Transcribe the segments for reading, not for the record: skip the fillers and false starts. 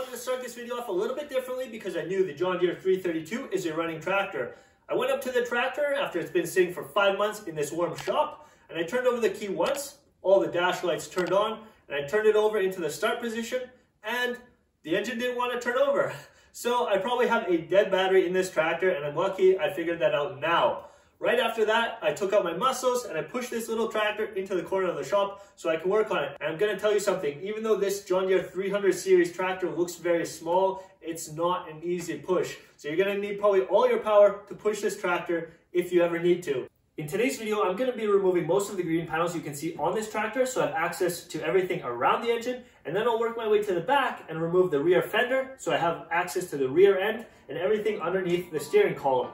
wanted to start this video off a little bit differently because I knew the John Deere 332 is a running tractor. I went up to the tractor after it's been sitting for 5 months in this warm shop, and I turned over the key once, all the dash lights turned on, and I turned it over into the start position, and the engine didn't want to turn over. So I probably have a dead battery in this tractor, and I'm lucky I figured that out now. Right after that, I took out my muscles and I pushed this little tractor into the corner of the shop so I can work on it. And I'm going to tell you something, even though this John Deere 300 series tractor looks very small, it's not an easy push. So you're going to need probably all your power to push this tractor if you ever need to. In today's video, I'm going to be removing most of the green panels you can see on this tractor so I have access to everything around the engine, and then I'll work my way to the back and remove the rear fender so I have access to the rear end and everything underneath the steering column.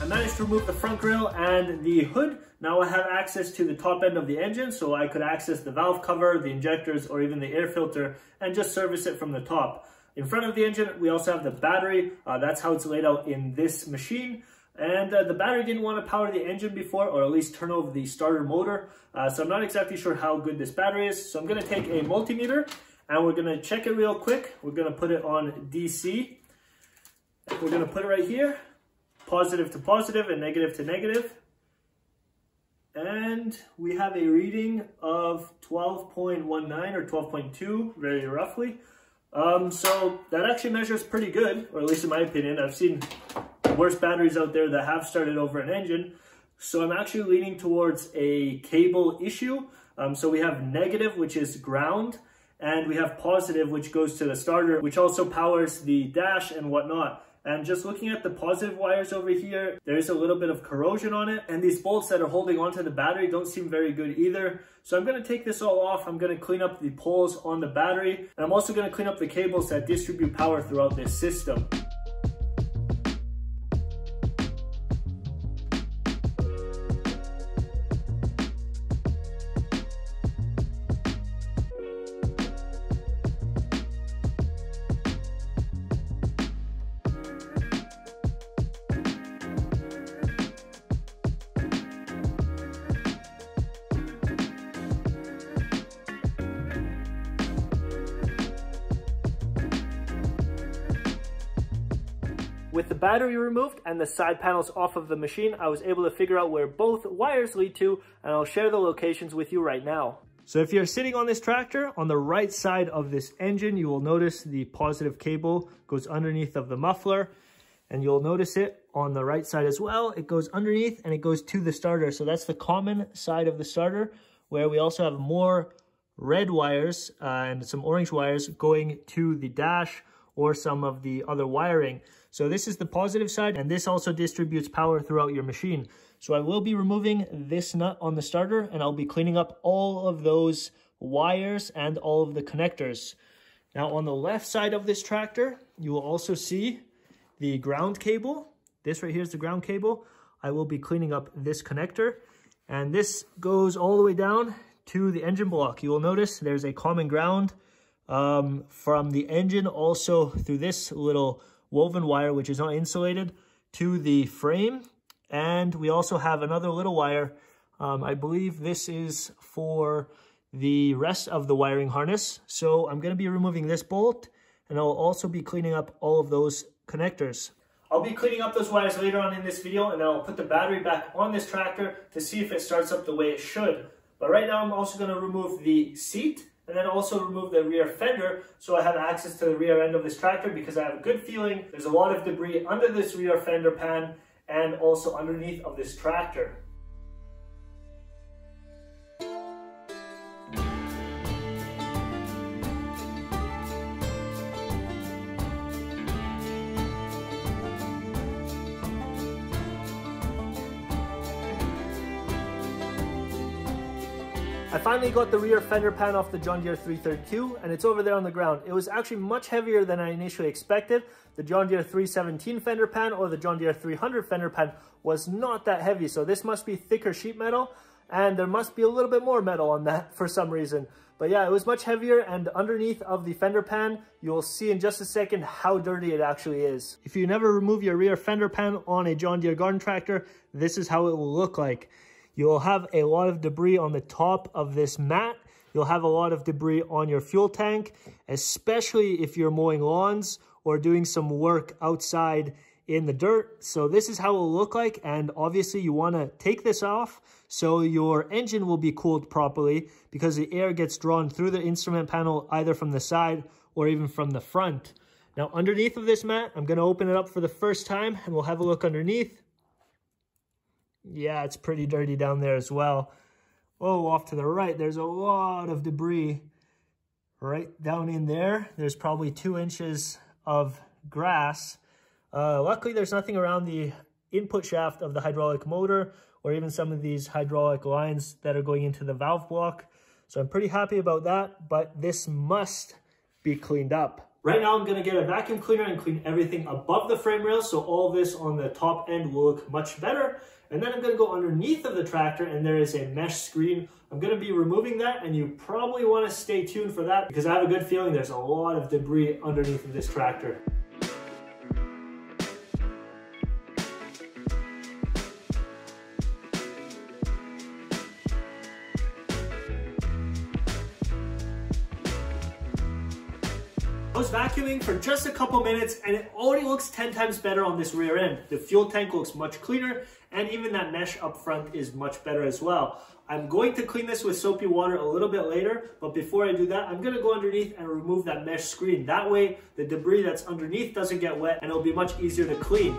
I managed to remove the front grille and the hood. Now I have access to the top end of the engine, so I could access the valve cover, the injectors, or even the air filter and just service it from the top. In front of the engine, we also have the battery. That's how it's laid out in this machine. And the battery didn't want to power the engine before, or at least turn over the starter motor. So I'm not exactly sure how good this battery is. So I'm going to take a multimeter and we're going to check it real quick. We're going to put it on DC. We're going to put it right here. Positive to positive and negative to negative. And we have a reading of 12.19 or 12.2, very roughly. So that actually measures pretty good, or at least in my opinion. I've seen worse batteries out there that have started over an engine. So I'm actually leaning towards a cable issue. So we have negative, which is ground, and we have positive, which goes to the starter, which also powers the dash and whatnot. And just looking at the positive wires over here, there's a little bit of corrosion on it. And these bolts that are holding onto the battery don't seem very good either. So I'm going to take this all off. I'm going to clean up the poles on the battery. And I'm also going to clean up the cables that distribute power throughout this system. With the battery removed and the side panels off of the machine, I was able to figure out where both wires lead to, and I'll share the locations with you right now. So if you're sitting on this tractor, on the right side of this engine, you will notice the positive cable goes underneath of the muffler, and you'll notice it on the right side as well. It goes underneath and it goes to the starter. So that's the common side of the starter, where we also have more red wires and some orange wires going to the dash or some of the other wiring. So this is the positive side, and this also distributes power throughout your machine. So I will be removing this nut on the starter, and I'll be cleaning up all of those wires and all of the connectors. Now on the left side of this tractor, you will also see the ground cable. This right here is the ground cable. I will be cleaning up this connector, and this goes all the way down to the engine block. You will notice there's a common ground from the engine also through this little woven wire, which is not insulated, to the frame. And we also have another little wire. I believe this is for the rest of the wiring harness. So I'm going to be removing this bolt, and I'll also be cleaning up all of those connectors. I'll be cleaning up those wires later on in this video, and then I'll put the battery back on this tractor to see if it starts up the way it should. But right now I'm also going to remove the seat, and then also remove the rear fender so I have access to the rear end of this tractor, because I have a good feeling there's a lot of debris under this rear fender pan and also underneath of this tractor. I finally got the rear fender pan off the John Deere 332, and it's over there on the ground. It was actually much heavier than I initially expected. The John Deere 317 fender pan or the John Deere 300 fender pan was not that heavy, so this must be thicker sheet metal. and there must be a little bit more metal on that for some reason. But yeah, it was much heavier, and underneath of the fender pan, you'll see in just a second how dirty it actually is. If you never remove your rear fender pan on a John Deere garden tractor, this is how it will look like. You'll have a lot of debris on the top of this mat. You'll have a lot of debris on your fuel tank, especially if you're mowing lawns or doing some work outside in the dirt. So this is how it'll look like, and obviously you want to take this off so your engine will be cooled properly, because the air gets drawn through the instrument panel either from the side or even from the front. Now underneath of this mat, I'm going to open it up for the first time and we'll have a look underneath. Yeah, it's pretty dirty down there as well. Oh, off to the right, there's a lot of debris right down in there. There's probably 2 inches of grass. Luckily, there's nothing around the input shaft of the hydraulic motor or even some of these hydraulic lines that are going into the valve block. So I'm pretty happy about that, but this must be cleaned up. Right now, I'm going to get a vacuum cleaner and clean everything above the frame rail, so all this on the top end will look much better. And then I'm going to go underneath of the tractor, and there is a mesh screen. I'm going to be removing that, and you probably want to stay tuned for that, because I have a good feeling there's a lot of debris underneath of this tractor. I was vacuuming for just a couple minutes and it already looks 10 times better on this rear end. The fuel tank looks much cleaner, and even that mesh up front is much better as well. I'm going to clean this with soapy water a little bit later, but before I do that, I'm going to go underneath and remove that mesh screen. That way, the debris that's underneath doesn't get wet and it'll be much easier to clean.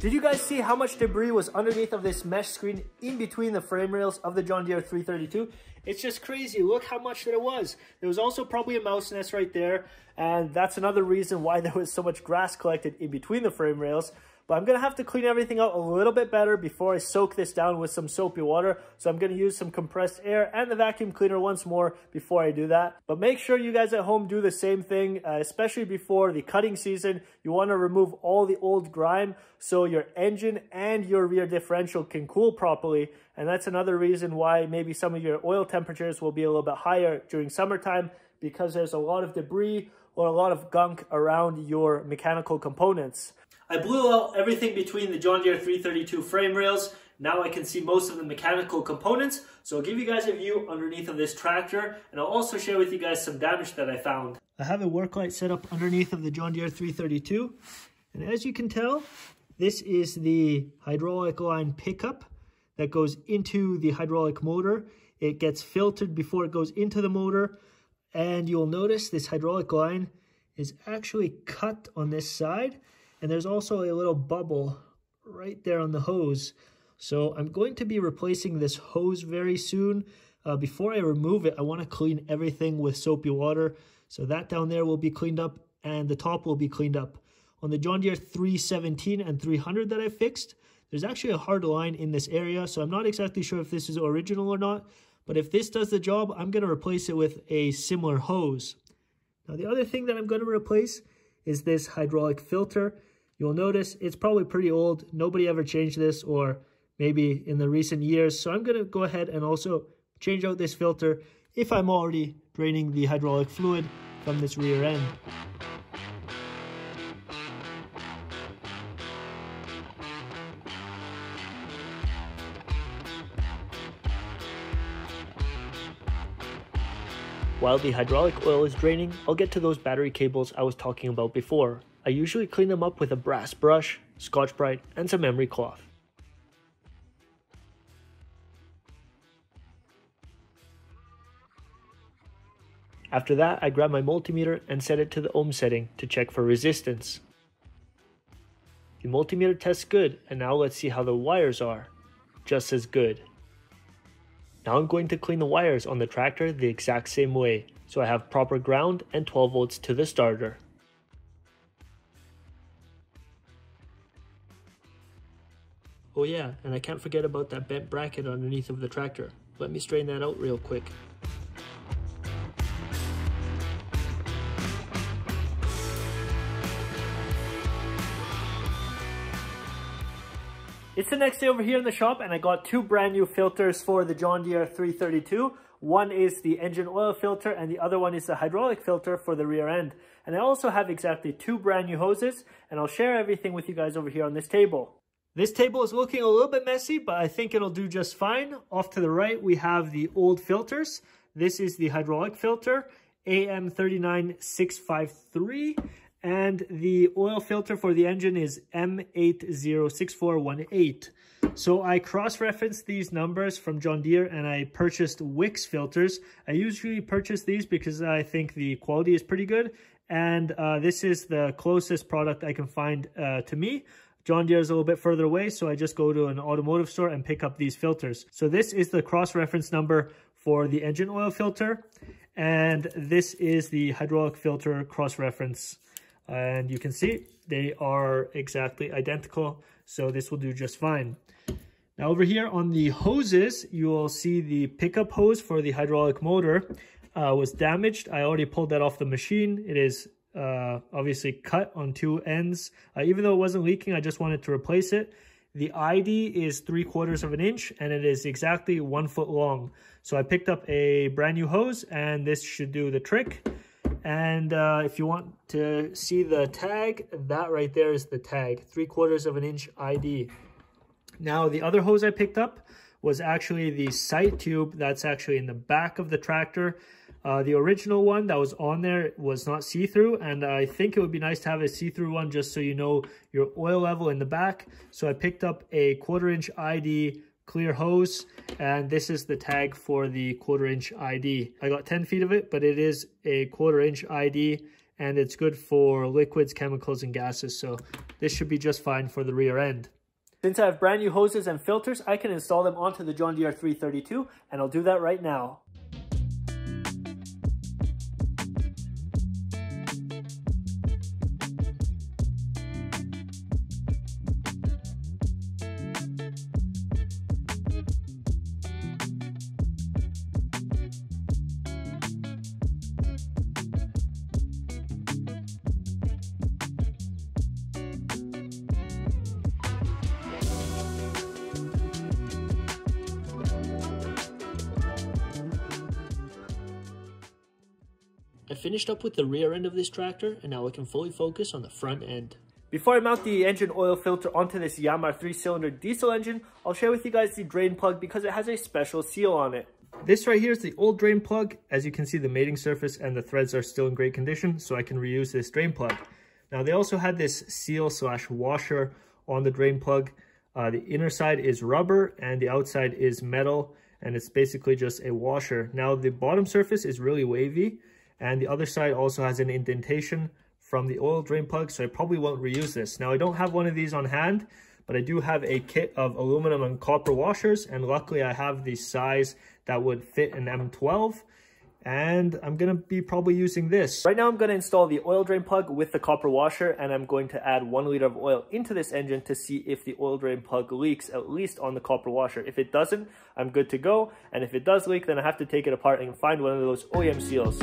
Did you guys see how much debris was underneath of this mesh screen in between the frame rails of the John Deere 332? It's just crazy. Look how much there was. There was also probably a mouse nest right there, and that's another reason why there was so much grass collected in between the frame rails. But I'm going to have to clean everything out a little bit better before I soak this down with some soapy water. So I'm going to use some compressed air and the vacuum cleaner once more before I do that. But make sure you guys at home do the same thing, especially before the cutting season. You want to remove all the old grime so your engine and your rear differential can cool properly. And that's another reason why maybe some of your oil temperatures will be a little bit higher during summertime, because there's a lot of debris or a lot of gunk around your mechanical components. I blew out everything between the John Deere 332 frame rails. Now I can see most of the mechanical components. So I'll give you guys a view underneath of this tractor, and I'll also share with you guys some damage that I found. I have a work light set up underneath of the John Deere 332. And as you can tell, this is the hydraulic line pickup that goes into the hydraulic motor. It gets filtered before it goes into the motor. And you'll notice this hydraulic line is actually cut on this side. And there's also a little bubble right there on the hose. So I'm going to be replacing this hose very soon. Before I remove it, I want to clean everything with soapy water. So that down there will be cleaned up and the top will be cleaned up. On the John Deere 317 and 300 that I fixed, there's actually a hard line in this area. So I'm not exactly sure if this is original or not. But if this does the job, I'm going to replace it with a similar hose. Now the other thing that I'm going to replace is this hydraulic filter. You'll notice it's probably pretty old. Nobody ever changed this, or maybe in the recent years. So I'm going to go ahead and also change out this filter if I'm already draining the hydraulic fluid from this rear end. While the hydraulic oil is draining, I'll get to those battery cables I was talking about before. I usually clean them up with a brass brush, Scotch-Brite, and some emery cloth. After that, I grab my multimeter and set it to the ohm setting to check for resistance. The multimeter tests good, and now let's see how the wires are. Just as good. Now I'm going to clean the wires on the tractor the exact same way, so I have proper ground and 12 volts to the starter. Oh yeah, and I can't forget about that bent bracket underneath of the tractor. Let me straighten that out real quick. It's the next day over here in the shop, and I got two brand new filters for the John Deere 332. One is the engine oil filter and the other one is the hydraulic filter for the rear end. And I also have exactly two brand new hoses, and I'll share everything with you guys over here on this table. This table is looking a little bit messy, but I think it'll do just fine. Off to the right, we have the old filters. This is the hydraulic filter, AM39653. And the oil filter for the engine is M806418. So I cross-referenced these numbers from John Deere and I purchased Wix filters. I usually purchase these because I think the quality is pretty good. And this is the closest product I can find to me. John Deere is a little bit further away, so I just go to an automotive store and pick up these filters. So this is the cross-reference number for the engine oil filter. And this is the hydraulic filter cross-reference. And you can see they are exactly identical, so this will do just fine. Now over here on the hoses, you will see the pickup hose for the hydraulic motor was damaged. I already pulled that off the machine. It is obviously cut on two ends. Even though it wasn't leaking, I just wanted to replace it. The ID is 3/4 of an inch and it is exactly 1 foot long. So I picked up a brand new hose and this should do the trick. And if you want to see the tag, that right there is the tag, 3/4 of an inch ID. Now the other hose I picked up was actually the sight tube that's actually in the back of the tractor. The original one that was on there was not see-through, and I think it would be nice to have a see-through one just so you know your oil level in the back. So I picked up a 1/4 inch ID clear hose, and this is the tag for the 1/4 inch ID. I got 10 feet of it, but it is a 1/4 inch ID and it's good for liquids, chemicals, and gases. So this should be just fine for the rear end. Since I have brand new hoses and filters, I can install them onto the John Deere 332, and I'll do that right now. I finished up with the rear end of this tractor, and now I can fully focus on the front end. Before I mount the engine oil filter onto this Yamaha 3-cylinder diesel engine, I'll share with you guys the drain plug because it has a special seal on it. This right here is the old drain plug. As you can see, the mating surface and the threads are still in great condition, so I can reuse this drain plug. Now they also had this seal / washer on the drain plug. The inner side is rubber and the outside is metal, and it's basically just a washer. Now the bottom surface is really wavy, and the other side also has an indentation from the oil drain plug, so I probably won't reuse this. Now I don't have one of these on hand, but I do have a kit of aluminum and copper washers, and luckily I have the size that would fit an M12, and I'm gonna be probably using this. Right now I'm gonna install the oil drain plug with the copper washer, and I'm going to add 1 liter of oil into this engine to see if the oil drain plug leaks, at least on the copper washer. If it doesn't, I'm good to go, and if it does leak, then I have to take it apart and find one of those OEM seals.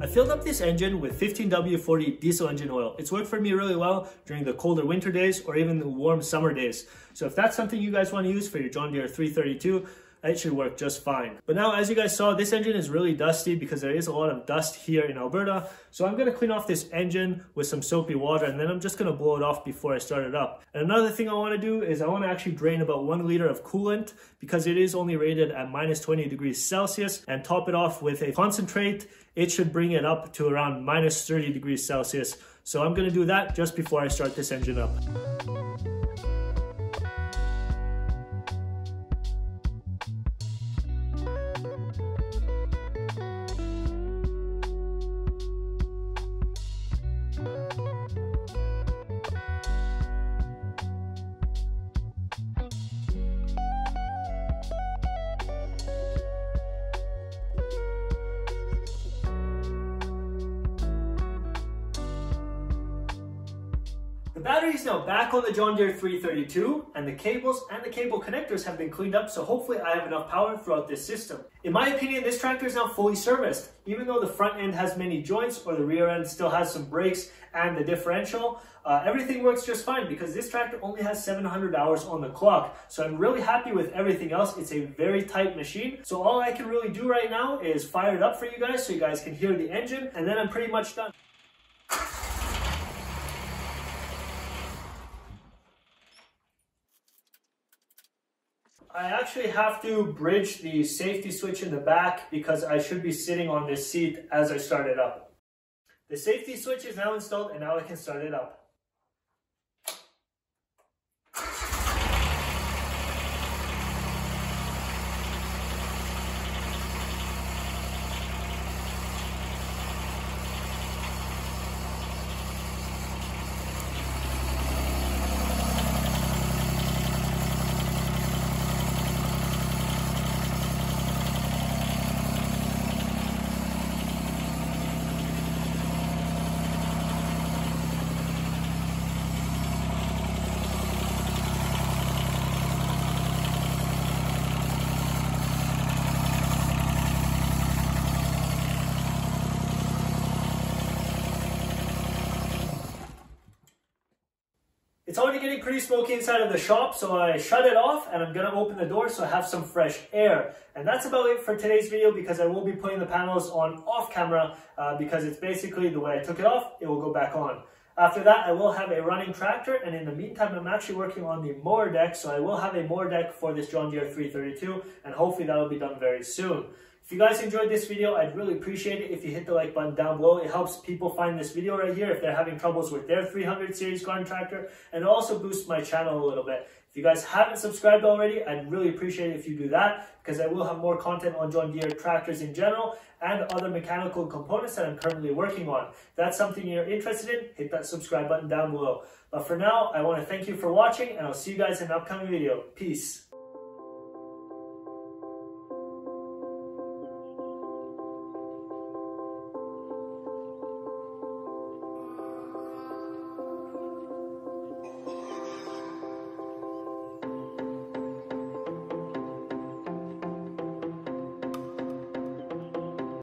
I filled up this engine with 15W40 diesel engine oil. It's worked for me really well during the colder winter days or even the warm summer days. So if that's something you guys want to use for your John Deere 332, and it should work just fine. But now, as you guys saw, this engine is really dusty because there is a lot of dust here in Alberta. So I'm gonna clean off this engine with some soapy water, and then I'm just gonna blow it off before I start it up. And another thing I wanna do is I wanna actually drain about 1 liter of coolant, because it is only rated at minus 20 degrees Celsius, and top it off with a concentrate. It should bring it up to around minus 30 degrees Celsius. So I'm gonna do that just before I start this engine up. The battery is now back on the John Deere 332, and the cables and the cable connectors have been cleaned up, so hopefully I have enough power throughout this system. In my opinion, this tractor is now fully serviced. Even though the front end has many joints, or the rear end still has some brakes and the differential, everything works just fine because this tractor only has 700 hours on the clock. So I'm really happy with everything else. It's a very tight machine. So all I can really do right now is fire it up for you guys so you guys can hear the engine, and then I'm pretty much done. I actually have to bridge the safety switch in the back because I should be sitting on this seat as I start it up. The safety switch is now installed, and now I can start it up. It's already getting pretty smoky inside of the shop, so I shut it off, and I'm gonna open the door so I have some fresh air. And that's about it for today's video, because I will be putting the panels on off camera because it's basically the way I took it off, it will go back on. After that, I will have a running tractor, and in the meantime, I'm actually working on the mower deck, so I will have a mower deck for this John Deere 332, and hopefully that'll be done very soon. If you guys enjoyed this video, I'd really appreciate it if you hit the like button down below. It helps people find this video right here if they're having troubles with their 300 series garden tractor, and also boosts my channel a little bit. If you guys haven't subscribed already, I'd really appreciate it if you do that, because I will have more content on John Deere tractors in general and other mechanical components that I'm currently working on. If that's something you're interested in, hit that subscribe button down below. But for now, I want to thank you for watching, and I'll see you guys in an upcoming video. Peace.